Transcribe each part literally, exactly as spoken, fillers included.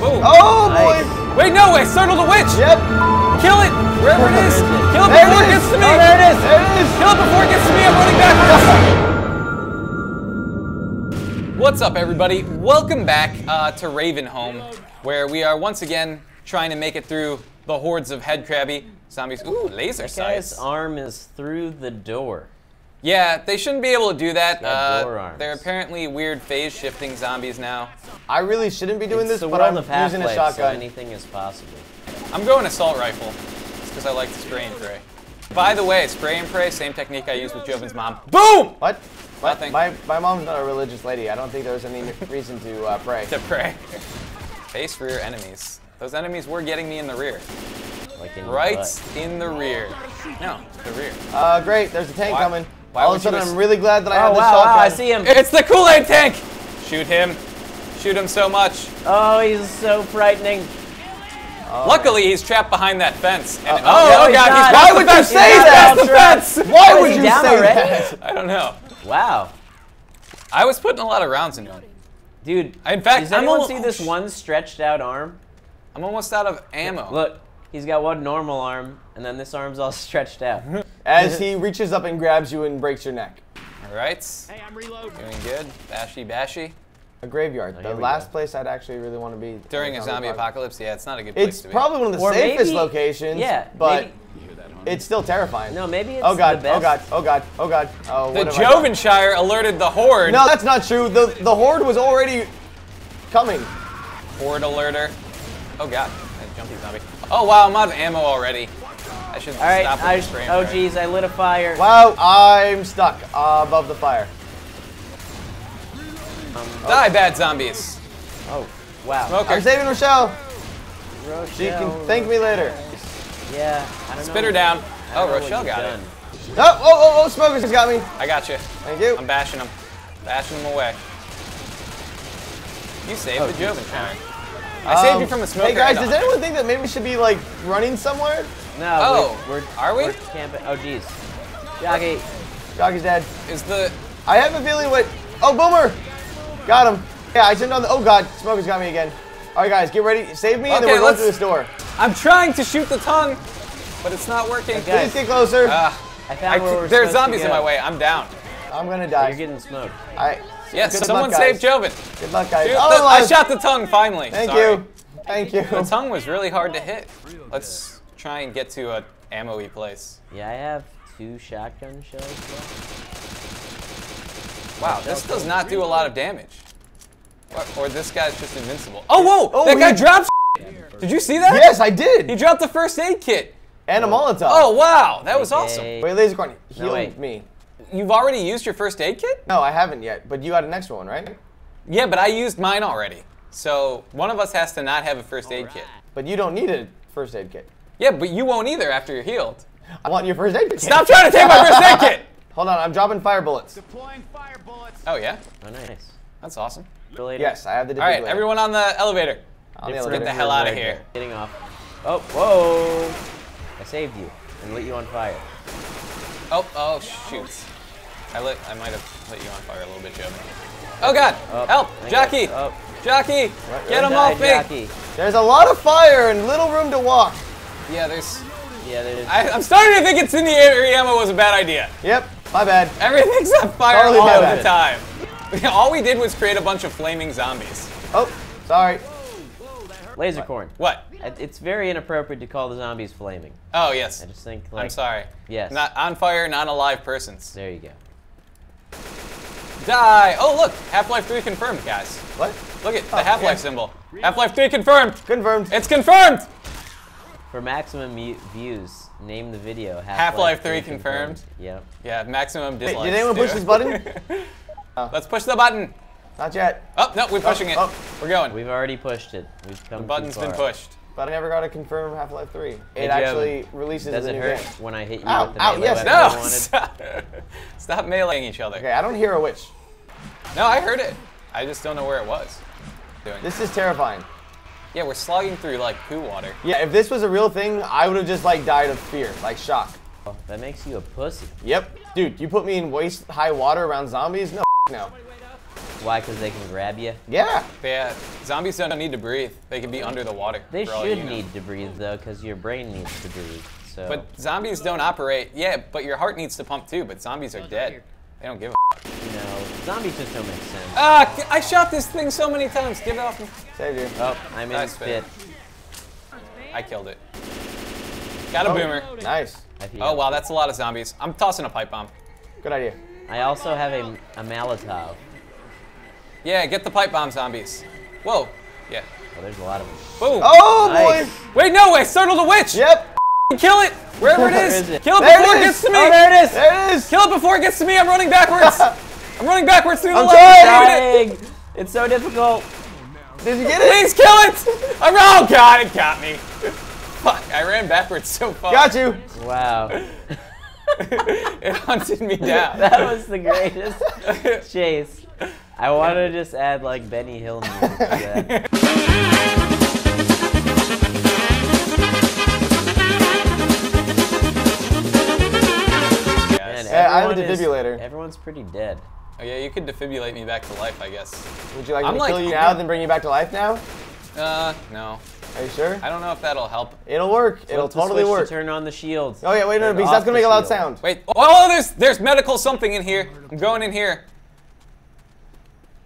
Boom. Oh, nice. Boy. Wait, no, I startled a witch. Yep. Kill it. Wherever it is. Kill it before it gets to me. Oh, there it is. There it is. Kill it before it gets to me. I'm running backwards. What's up, everybody? Welcome back uh, to Raven Home, where we are once again trying to make it through the hordes of headcrabby zombies. Ooh, laser sights. That guy's arm is through the door. Yeah, they shouldn't be able to do that. Uh, they're apparently weird phase-shifting zombies now. I really shouldn't be doing it's this, the but I'm of using a shotgun. So anything is possible. I'm going assault rifle. It's because I like to spray and pray. By the way, spray and pray, same technique I used with Jovan's mom. Boom! What? My, my, my mom's not a religious lady. I don't think there's any reason to uh, pray. To pray. Face rear enemies. Those enemies were getting me in the rear. Like in right in the rear. No, the rear. Uh, great. There's a tank why, coming. Why All of a sudden, I'm really glad that I oh, have this wow, shotgun. Wow, I see him. It's the Kool-Aid tank. Shoot him. Shoot him so much. Oh, he's so frightening. Oh. Luckily, he's trapped behind that fence. And, uh, oh, oh, no, God. He's why would you say that? That's the fence. Why would you say that? I don't know. Wow. I was putting a lot of rounds into him. Dude, in fact, does anyone see this one stretched out arm? I'm almost out of ammo. Look, he's got one normal arm, and then this arm's all stretched out. As he reaches up and grabs you and breaks your neck. All right. Hey, I'm reloading. Doing good. Bashy, bashy. A graveyard. Oh, the last place I'd actually really want to be. During a zombie apocalypse, yeah, it's not a good place to be. It's probably one of the safest locations, yeah, but... It's still terrifying. No, maybe it's oh god, the best. Oh god, oh god, oh god, oh god. The Jovenshire alerted the horde. No, that's not true. The the horde was already coming. Horde alerter. Oh god, that jumpy zombie. Oh wow, I'm out of ammo already. I should All right, stop I, with the frame. Oh geez, I lit a fire. Wow, I'm stuck uh, above the fire. Um, Die, oh. bad zombies. Oh, wow. Smoker. I'm saving Rochelle. Rochelle. She can thank me later. Yeah, I don't Spit know. Spit her down. Oh, Rochelle got done. it. Oh, oh, oh, oh, Smokers just got me. I got you. Thank you. I'm bashing them. Bashing them away. You saved oh, the Jovan. Um, I saved you from a smoker. Hey, guys, does anyone think that maybe we should be, like, running somewhere? No. Oh, we're, we're, are we? We're camping. Oh, geez. Jockey. Jockey's dead. Is the... I have a feeling what... Oh, Boomer. Got him. Yeah, I shouldn't have... Oh, God. Smokers got me again. All right, guys, get ready. Save me, okay, and then we're going through this door. I'm trying to shoot the tongue, but it's not working. Okay. Please get closer. Uh, I found I, where we're There's zombies in my way. I'm down. I'm going to die. You're getting smoked. I, yes, so someone luck, saved Jovan. Good luck, guys. Shoot, oh, the, I shot the tongue, finally. Thank Sorry. you. Thank you. The tongue was really hard to hit. Let's try and get to an ammo-y place. Yeah, I have two shotgun shells left. Wow, this does not do a lot of damage. Or, or this guy's just invincible. Oh, whoa! Oh, that guy dropped shit. Did you see that? Yes, I did! He dropped the first aid kit. And a Molotov. Oh, wow! That was okay. awesome. Wait, Lasercorn, heal no, me. You've already used your first aid kit? No, I haven't yet, but you had an extra one, right? Yeah, but I used mine already. So, one of us has to not have a first All aid right. kit. But you don't need a first aid kit. Yeah, but you won't either after you're healed. I want your first aid kit. Stop trying to take my first aid kit! Hold on, I'm dropping fire bullets. Deploying fire bullets. Oh, yeah? Oh, nice. That's awesome. Related. Yes, I have the defibrillator. All right, everyone on the elevator. On the elevator. Get the hell out of here. Getting off. Oh, whoa! I saved you and lit you on fire. Oh, oh, shoot! I lit. I might have lit you on fire a little bit, Joe. Oh God! Oh, help, Jockey! Oh. Jockey, right, get him off me! Jockey. There's a lot of fire and little room to walk. Yeah, there's. Yeah, there is. I, I'm starting to think incendiary ammo was a bad idea. Yep, my bad. Everything's on fire totally all the time. All we did was create a bunch of flaming zombies. Oh, sorry. Lasercorn. What? It's very inappropriate to call the zombies flaming. Oh, yes. I just think, like... I'm sorry. Yes. Not on fire, not alive persons. There you go. Die! Oh, look! Half-Life three confirmed, guys. What? Look at oh, the Half-Life yeah. symbol. Half-Life three confirmed! Confirmed. It's confirmed! For maximum views, name the video. Half-Life three confirmed. confirmed. Yep. Yeah, maximum dislikes. Wait, did anyone push this button? Let's push the button. Not yet. Oh, no, we're pushing oh, it. Oh. We're going. We've already pushed it. We've come The button's too far. been pushed. But I never got to confirm Half-Life three. It hey, actually Joe, releases does the it new hurt game. when I hit you ow, with the ow, melee yes, no. Stop. Stop meleeing each other. Okay, I don't hear a witch. No, I heard it. I just don't know where it was. This is terrifying. Yeah, we're slogging through like poo water. Yeah, if this was a real thing, I would have just like died of fear, like shock. Oh, that makes you a pussy. Yep. Dude, you put me in waist-high water around zombies? No. No. Why? Because they can grab you? Yeah. Yeah. Zombies don't need to breathe. They can be under the water. They should need to breathe, though, because your brain needs to breathe. So. But zombies don't operate. Yeah, but your heart needs to pump, too. But zombies are dead. They don't give a f. You know, zombies just don't make sense. Ah! I shot this thing so many times. Give it off me. Save you. Oh, I'm in spit. I killed it. Got a oh, boomer. Nice. Oh, wow. That's a lot of zombies. I'm tossing a pipe bomb. Good idea. I also have a, a Molotov. Yeah, get the pipe bomb zombies. Whoa. Yeah. Well, there's a lot of them. Boom. Oh, nice. Boy. Wait, no. I startled a witch. Yep. Kill it. Wherever it is. Where is it? Kill it there before it, it gets to me. Oh, there it is. There it is. Kill it before it gets to me. I'm running backwards. I'm running backwards through the I'm trying. It's so difficult. Did you get it? Please kill it. I'm wrong. Oh, God, it got me. Fuck, I ran backwards so far. Got you. Wow. It hunted me down. That was the greatest chase. I want to just add like Benny Hill music to that. Yes. Man, yeah, I have a defibrillator. Is, everyone's pretty dead. Oh yeah, you could defibrillate me back to life, I guess. Would you like I'm me to like, kill you now, then bring you back to life now? Uh, no. Are you sure? I don't know if that'll help. It'll work. So It'll totally work. To turn on the shields. Oh yeah, wait no, because that's gonna make a loud sound. Wait. Oh, there's there's medical something in here. I'm going in here.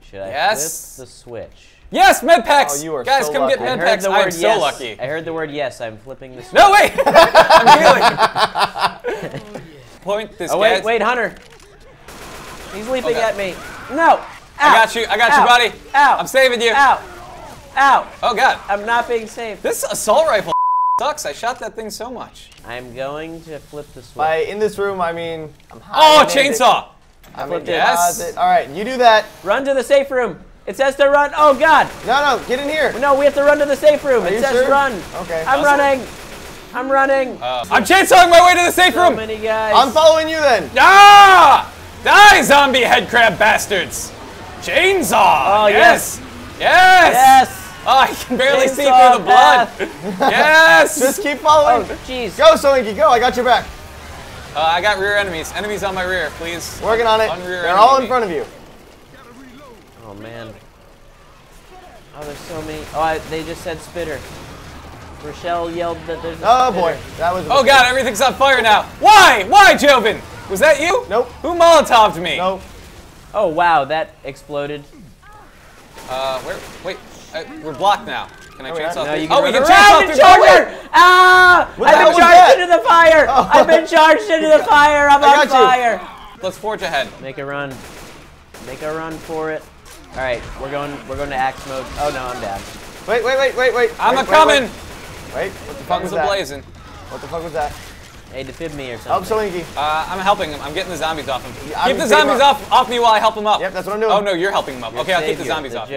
Should I yes. flip the switch? Yes, med packs. Oh, you are Guys, so come lucky. get med packs. I'm yes. so lucky. I heard the word yes. I'm flipping the switch. No wait. I'm healing. Point this. Oh wait, guy's... wait, Hunter. He's leaping oh, at me. No. Ow. I got you. I got Ow. you, buddy. Ow. I'm saving you. Ow. Ow! Oh God! I'm not being safe. This assault rifle sucks. I shot that thing so much. I'm going to flip the switch. By in this room, I mean I'm hiding. Oh, chainsaw! I flipped it. Yes. All right, you do that. Run to the safe room. It says to run. Oh God! No, no, get in here. No, we have to run to the safe room. It says run. Okay. I'm running. I'm running. Uh, I'm chainsawing my way to the safe room. So many guys. I'm following you then. Ah! Die, zombie headcrab bastards! Chainsaw. Oh yes. Yes. Yes. yes. Oh, I can barely Chainsaw see through the blood. Yes! Just keep following. Oh, jeez. Go, Sohinki, go. I got your back. Uh, I got rear enemies. Enemies on my rear, please. Working on it. On They're enemy. all in front of you. Oh, man. Oh, there's so many. Oh, I, they just said spitter. Rochelle yelled that there's a Oh, spitter. boy. That was. Oh, God. Everything's on fire now. Why? Why, Jovan? Was that you? Nope. Who Molotov'd me? Nope. Oh, wow. That exploded. Uh, where? Wait. Uh, we're blocked now. Can I oh, chainsaw no, through? Oh, we can chainsaw through the Ah! What I've been charged into the fire! Oh. I've been charged into the fire! I'm on fire! You. Let's forge ahead. Make a run. Make a run for it. Alright, we're going we're going to axe mode. Oh no, I'm down. Wait, wait, wait, wait, wait. I'm a-coming! Wait, what the fuck was that? blazing? What the fuck was that? Hey, defib me or something. Help Sohinki. Uh, I'm helping him. I'm getting the zombies off him. Yeah, keep the zombies off, off me while I help him up. Yep, that's what I'm doing. Oh no, you're helping him up. Your okay, savior, I'll keep the zombies the off.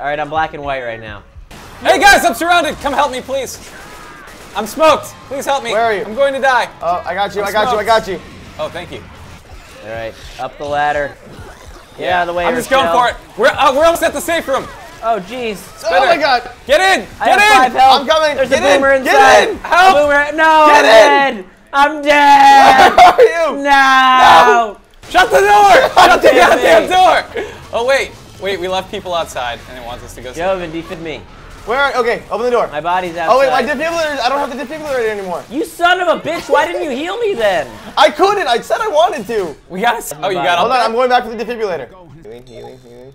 Alright, I'm black and white right now. Hey guys, I'm surrounded. Come help me, please. I'm smoked. Please help me. Where are you? I'm going to die. Oh, I got you. I'm I got smoked. you. I got you. Oh, thank you. Alright, up the ladder. Get yeah, out of the way. I'm just going for it. We're, uh, we're almost at the safe room. Oh, jeez. Oh, my God. Get in. Get I have in. Five health. I'm coming. There's get a boomer in. inside. Get in. Help. Boomer. No. Get in. I'm dead! Where are you? No! no. Shut the door! Shut the goddamn door! Oh wait, wait, we left people outside and it wants us to go Jovan, defib me. Where are, okay, open the door. My body's outside. Oh wait, my defibrillator, I don't have the defibrillator anymore. You son of a bitch, why didn't you heal me then? I couldn't, I said I wanted to. We gotta, oh you got Hold on, I'm going back to the defibrillator. Healing, healing, healing.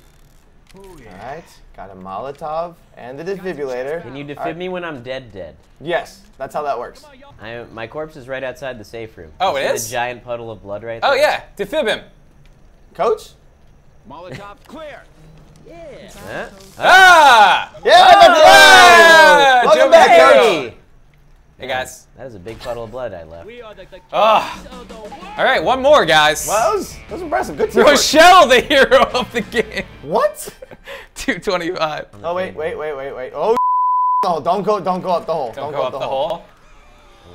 Alright, got a Molotov and the defibrillator. Can you defib right. me when I'm dead dead? Yes, that's how that works. I, my corpse is right outside the safe room. Oh, you it see is? A giant puddle of blood right there. Oh yeah, defib him. Coach? Molotov clear. Yeah. Huh? Oh. Ah! Yeah! Oh! Welcome Joe back, Coach. Hey guys. That is a big puddle of blood I left. Oh. All right, one more, guys. Well, that was, that was impressive. Good teamwork. Rochelle, the hero of the game. What? two twenty-five. Oh wait, wait, wait, wait, wait. Oh, no, don't go, don't go up the hole. Don't, don't go, go up, up the hole. hole.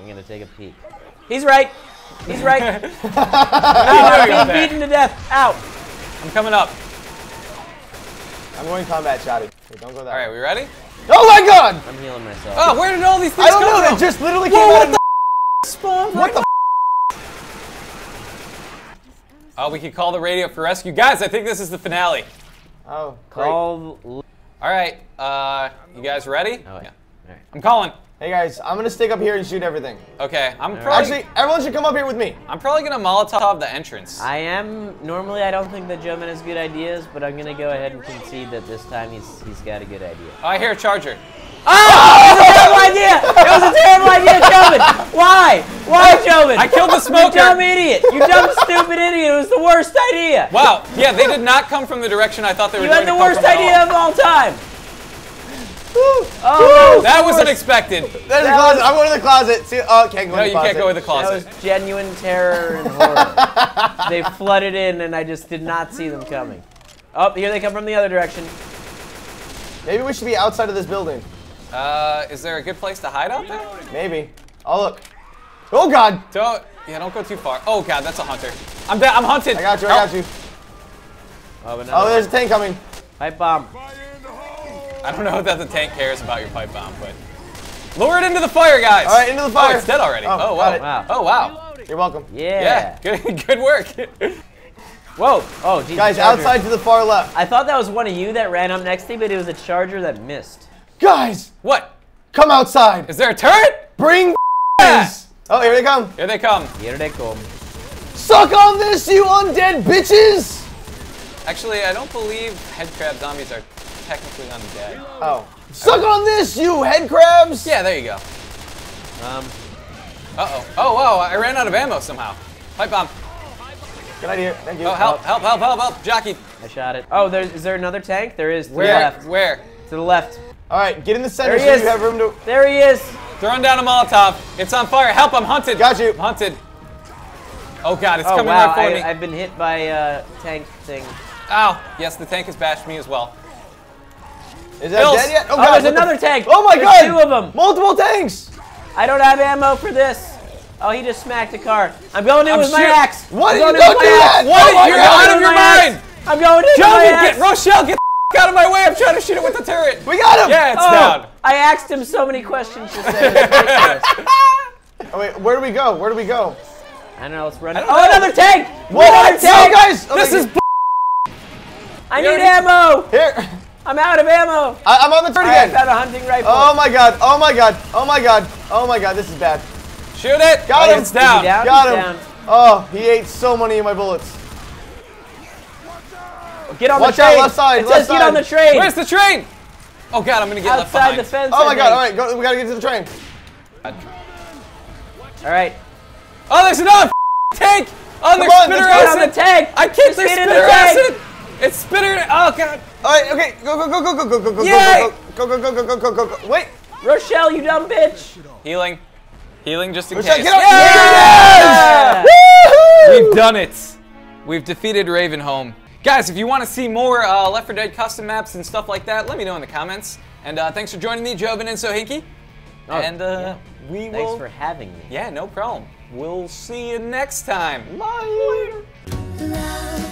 I'm gonna take a peek. He's right. He's right. I'm being beaten to death. Ow. I'm coming up. I'm going combat shotty. So don't go that. All right, way. we ready? Oh my God! I'm healing myself. Oh, where did all these things go? I don't know. From? They just literally came Whoa, out of the spawn. What the? Oh, we could call the radio for rescue, guys. I think this is the finale. Oh, great. Call. All right, uh, you guys ready? Oh, yeah. All right. I'm calling. Hey guys, I'm gonna stick up here and shoot everything. Okay, I'm probably- Actually, everyone should come up here with me. I'm probably gonna Molotov the entrance. I am, normally I don't think that Jovan has good ideas, but I'm gonna go ahead and concede that this time he's he's got a good idea. Oh, I hear a charger. Oh, it was a terrible idea! It was a terrible idea, Jovan! Why? Why, Jovan? I killed the smoker! You dumb idiot! You dumb, stupid idiot! It was the worst idea! Wow, yeah, they did not come from the direction I thought they were going to come from. You had the worst idea of all time! Oh, that, that was unexpected. There's that a closet. Was... I'm going to the closet. See, oh, can't go no, in the closet. No, you can't go in the closet. That was genuine terror and horror. They flooded in, and I just did not see them coming. Oh, here they come from the other direction. Maybe we should be outside of this building. Uh, is there a good place to hide out there? Maybe. Oh, look. Oh, God. Don't. Yeah, don't go too far. Oh, God, that's a hunter. I'm down. I'm hunted. I got you. I Help. got you. Oh, but oh there's a tank coming. Pipe bomb. I don't know that the tank cares about your pipe bomb, but lure it into the fire, guys. All right, into the fire. Oh, it's dead already. Oh, oh wow. wow. Oh, wow. You're welcome. Yeah. Yeah. Good, good work. Whoa. Oh, geez, guys, outside to the far left. I thought that was one of you that ran up next to me, but it was a charger that missed. Guys. What? Come outside. Is there a turret? Bring yeah. Oh, here they come. Here they come. Here they come. Suck on this, you undead bitches. Actually, I don't believe headcrab zombies are technically undead. Oh. Suck right. on this, you head crabs! Yeah, there you go. Um. Uh-oh. Oh, wow, I ran out of ammo somehow. Pipe bomb. Good idea. Thank you. Oh, help, help, help, help, help. Jockey. I shot it. Oh, there's, is there another tank? There is. To Where? the left. Where? To the left. All right, get in the center so you have room to... There he is. Throwing down a Molotov. It's on fire. Help, I'm hunted. Got you. I'm hunted. Oh, God, it's oh, coming wow. right for I, me. I've been hit by a tank thing. Ow. Yes, the tank has bashed me as well. Is that Bills. dead yet? Oh, oh God, there's another the... tank. Oh my there's God! Two of them. Multiple tanks. I don't have ammo for this. Oh, he just smacked a car. I'm going in I'm with my axe. What are you looking at? What? Oh, You're out of your mind. Axe. I'm going in Jovan, with my axe. Get, Rochelle, get the out of my way. I'm trying to shoot it with the turret. We got him. Yeah, it's oh, down. I asked him so many questions to say. Oh, wait, where do we go? Where do we go? I don't know. Let's run. Oh, know. another tank. What? Another tank, guys. Oh, this is. I need ammo. Here. I'm out of ammo! I I'm on the turret again! I found a hunting rifle. Oh my god, oh my god, oh my god, oh my god, this is bad. Shoot it! Got oh, him! It's down. down! Got He's him! Down. Oh, he ate so many of my bullets. Get on Watch the train! Watch out, left side, it left says side! Get on the train! Where's the train? Oh god, I'm gonna get Outside left behind. the fence, Oh my god, alright, go, we gotta get to the train. Alright. Oh, there's another tank! Oh, there's spitter acid! on the tank! I keep their spitter acid! It's spitter. Oh god. All right. Okay. Go go go go go go go Yay. go go go go go go go go go. Wait. Rochelle, you dumb bitch. Healing. Healing just in Rochelle, case. Get up. Yes! Yes! Yes! We've done it. We've defeated Raven Home. Guys, if you want to see more uh, Left four Dead custom maps and stuff like that, let me know in the comments. And uh, thanks for joining me, Jovan and Sohinki. Oh, and uh, yeah. we thanks will. Thanks for having me. Yeah, no problem. We'll see you next time. Bye. Later.